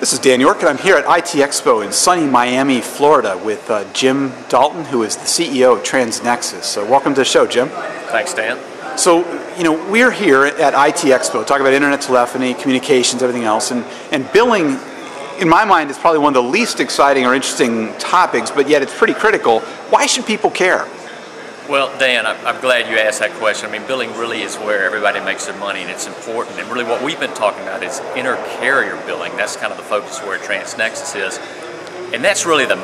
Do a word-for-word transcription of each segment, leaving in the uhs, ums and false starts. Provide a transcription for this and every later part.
This is Dan York, and I'm here at I T Expo in sunny Miami, Florida, with uh, Jim Dalton, who is the C E O of TransNexus. So welcome to the show, Jim. Thanks, Dan. So, you know, we're here at I T Expo, talking about internet telephony, communications, everything else, and, and billing, in my mind, is probably one of the least exciting or interesting topics, but yet it's pretty critical. Why should people care? Well, Dan, I'm glad you asked that question. I mean, billing really is where everybody makes their money, and it's important. And really what we've been talking about is inter-carrier billing. That's kind of the focus where TransNexus is. And that's really the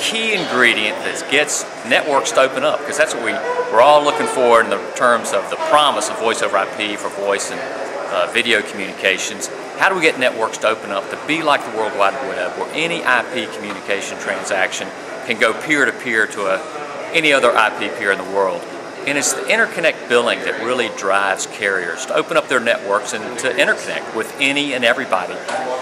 key ingredient that gets networks to open up, because that's what we, we're all looking for in the terms of the promise of voice over I P for voice and uh, video communications. How do we get networks to open up, to be like the World Wide Web, where any I P communication transaction can go peer-to-peer to a any other I P peer in the world. And it's the interconnect billing that really drives carriers to open up their networks and to interconnect with any and everybody.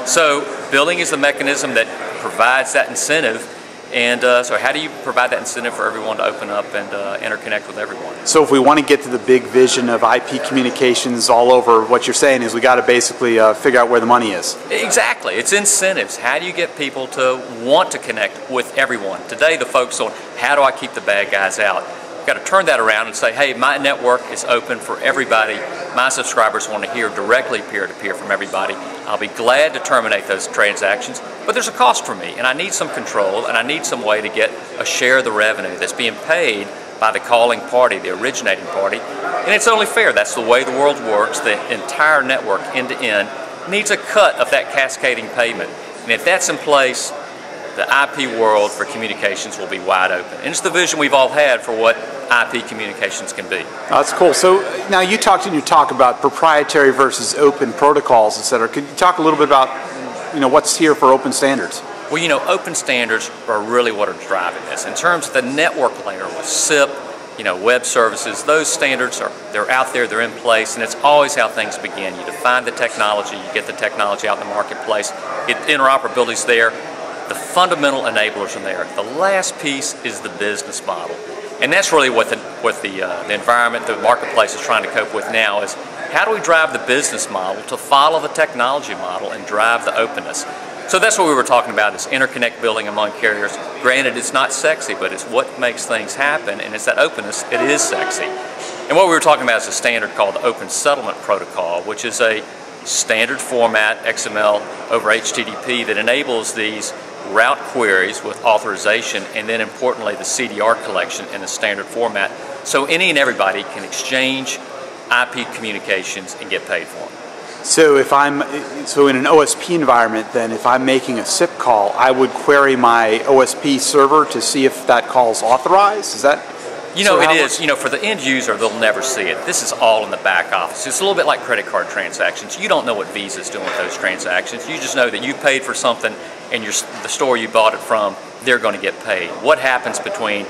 So billing is the mechanism that provides that incentive. And uh, so how do you provide that incentive for everyone to open up and uh, interconnect with everyone? So if we want to get to the big vision of I P communications all over, what you're saying is we got to basically uh, figure out where the money is. Exactly. It's incentives. How do you get people to want to connect with everyone? Today the focus on how do I keep the bad guys out? We've got to turn that around and say, hey, my network is open for everybody. My subscribers want to hear directly peer-to-peer from everybody. I'll be glad to terminate those transactions, but there's a cost for me, and I need some control, and I need some way to get a share of the revenue that's being paid by the calling party, the originating party, and it's only fair. That's the way the world works. The entire network, end-to-end, needs a cut of that cascading payment, and if that's in place, the I P world for communications will be wide open. And it's the vision we've all had for what I P communications can be. Oh, that's cool. So now you talked in your talk about proprietary versus open protocols, et cetera. Could you talk a little bit about, you know, what's here for open standards? Well, you know, open standards are really what are driving this. In terms of the network layer with S I P, you know, web services, those standards are, they're out there, they're in place, and it's always how things begin. You define the technology, you get the technology out in the marketplace, it, interoperability's there. The fundamental enablers are there. The last piece is the business model. And that's really what the, what the, uh, the environment, the marketplace is trying to cope with now is how do we drive the business model to follow the technology model and drive the openness? So that's what we were talking about is interconnect billing among carriers. Granted, it's not sexy, but it's what makes things happen, and it's that openness. It is sexy. And what we were talking about is a standard called the Open Settlement Protocol, which is a standard format, X M L over H T T P, that enables these route queries with authorization, and then importantly the C D R collection in the standard format, so any and everybody can exchange I P communications and get paid for them. So if I'm, so in an O S P environment, then if I'm making a S I P call, I would query my O S P server to see if that call's authorized? Is that? You know, so it is. You know, for the end user, they'll never see it. This is all in the back office. It's a little bit like credit card transactions. You don't know what Visa's doing with those transactions. You just know that you paid for something, and your, the store you bought it from, they're going to get paid. What happens between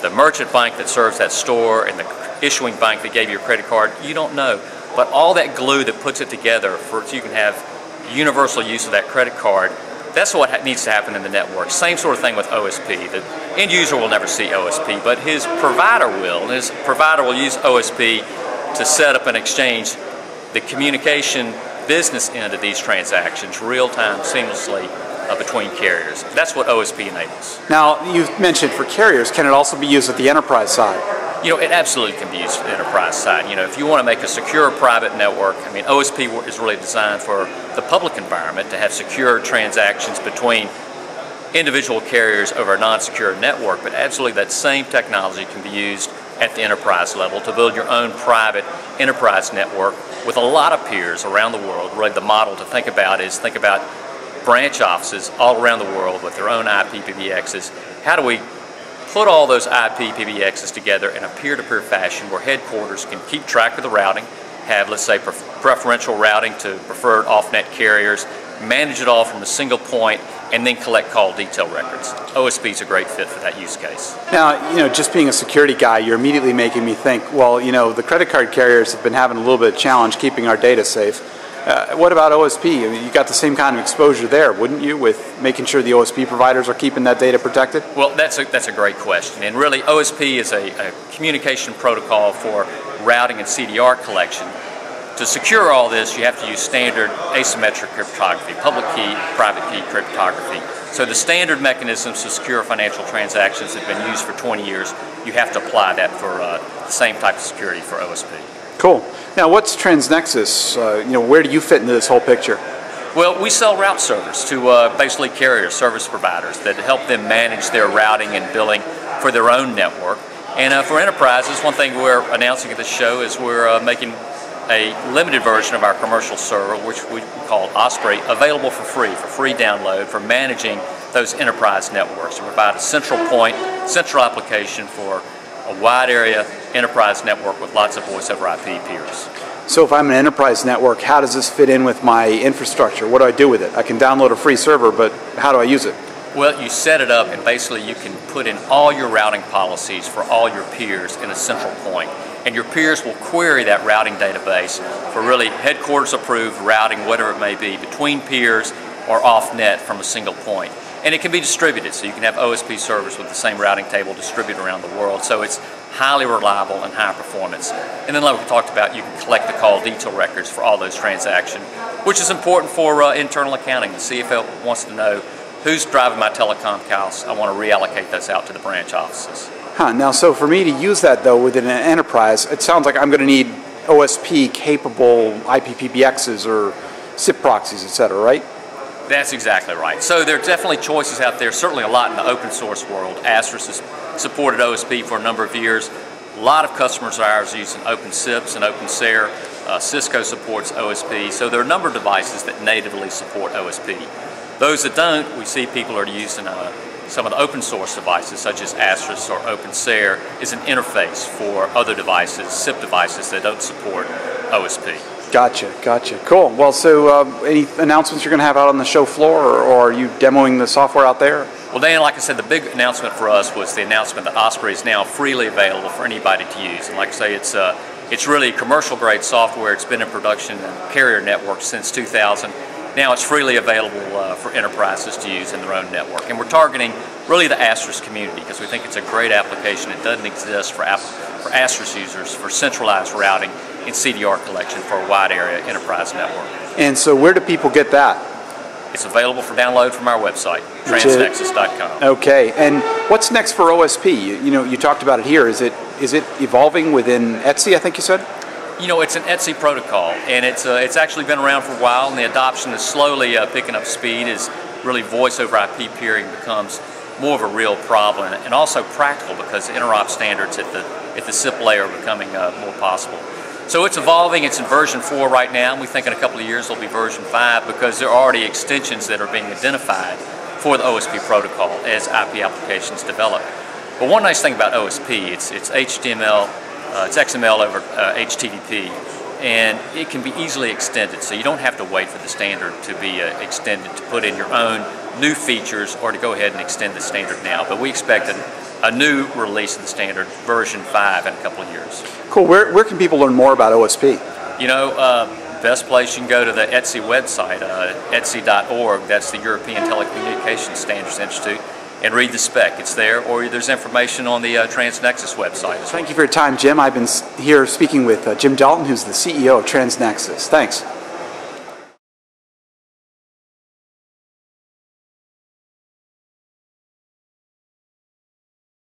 the merchant bank that serves that store and the issuing bank that gave you your credit card, you don't know. But all that glue that puts it together for so you can have universal use of that credit card, that's what needs to happen in the network. Same sort of thing with O S P. The end user will never see O S P, but his provider will. And his provider will use O S P to set up and exchange the communication business end of these transactions real-time, seamlessly, uh, between carriers. That's what O S P enables. Now, you've mentioned for carriers, can it also be used at the enterprise side? You know, it absolutely can be used for the enterprise side. You know, if you want to make a secure private network, I mean, O S P is really designed for the public environment to have secure transactions between individual carriers over a non-secure network, but absolutely that same technology can be used at the enterprise level to build your own private enterprise network with a lot of peers around the world. Really the model to think about is think about branch offices all around the world with their own I P P B Xs. How do we put all those I P P B Xs together in a peer-to-peer fashion where headquarters can keep track of the routing, have, let's say, preferential routing to preferred off-net carriers, manage it all from a single point, and then collect call detail records. O S P is a great fit for that use case. Now, you know, just being a security guy, you're immediately making me think, well, you know, the credit card carriers have been having a little bit of challenge keeping our data safe. Uh, what about O S P? I mean, you got the same kind of exposure there, wouldn't you, with making sure the O S P providers are keeping that data protected? Well, that's a, that's a great question. And really, O S P is a, a communication protocol for routing and C D R collection. to secure all this, you have to use standard asymmetric cryptography, public key, private key cryptography. So the standard mechanisms to secure financial transactions have been used for twenty years. You have to apply that for uh, the same type of security for O S P. Cool. Now, what's TransNexus? Uh, you know, where do you fit into this whole picture? Well, we sell route servers to uh, basically carrier service providers that help them manage their routing and billing for their own network. And uh, for enterprises, one thing we're announcing at this show is we're uh, making a limited version of our commercial server, which we call Osprey, available for free, for free download, for managing those enterprise networks to provide a central point, central application for a wide area enterprise network with lots of voice over I P peers. So if I'm an enterprise network, how does this fit in with my infrastructure? What do I do with it? I can download a free server, but how do I use it? Well, you set it up and basically you can put in all your routing policies for all your peers in a central point. And your peers will query that routing database for really headquarters approved routing, whatever it may be, between peers or off net from a single point. And it can be distributed, so you can have O S P servers with the same routing table distributed around the world. So it's highly reliable and high performance. And then like we talked about, you can collect the call detail records for all those transactions, which is important for uh, internal accounting. The C F O wants to know who's driving my telecom costs. I want to reallocate those out to the branch offices. Huh, now, so for me to use that, though, within an enterprise, it sounds like I'm going to need O S P-capable I P P B Xs or S I P proxies, et cetera, right? That's exactly right. So there are definitely choices out there, certainly a lot in the open source world. Asterisk has supported O S P for a number of years. A lot of customers of ours are using OpenSIPs and OpenSair. Uh, Cisco supports O S P. So there are a number of devices that natively support O S P. Those that don't, we see people are using uh, some of the open source devices, such as Asterisk or OpenSair, is an interface for other devices, S I P devices that don't support O S P. Gotcha, gotcha. Cool. Well, so uh, any announcements you're going to have out on the show floor, or, or are you demoing the software out there? Well, Dan, like I said, the big announcement for us was the announcement that Osprey is now freely available for anybody to use. And like I say, it's, uh, it's really commercial-grade software. It's been in production in carrier networks since two thousand. Now it's freely available uh, for enterprises to use in their own network. And we're targeting really the Asterisk community because we think it's a great application. It doesn't exist for, for Asterisk users for centralized routing and C D R collection for a wide area enterprise network. And so where do people get that? It's available for download from our website, trans nexus dot com. Okay. And what's next for O S P? You, you know, you talked about it here. Is it is it evolving within ETSI, I think you said? You know, it's an ETSI protocol, and it's uh, it's actually been around for a while, and the adoption is slowly uh, picking up speed as really voice over I P peering becomes more of a real problem, and also practical because interop standards at the at the S I P layer are becoming uh, more possible. So it's evolving. It's in version four right now, and we think in a couple of years it'll be version five because there are already extensions that are being identified for the O S P protocol as I P applications develop. But one nice thing about O S P, it's it's H T M L. Uh, it's X M L over uh, H T T P, and it can be easily extended, so you don't have to wait for the standard to be uh, extended to put in your own new features or to go ahead and extend the standard now. But we expect an, a new release of the standard, version five, in a couple of years. Cool. Where, where can people learn more about O S P? You know, uh, best place you can go to the ETSI website, uh, etsi dot org. That's the European Telecommunications Standards Institute. And read the spec. It's there, or there's information on the uh, TransNexus website. Thank you for your time, Jim. I've been here speaking with uh, Jim Dalton, who's the C E O of TransNexus. Thanks.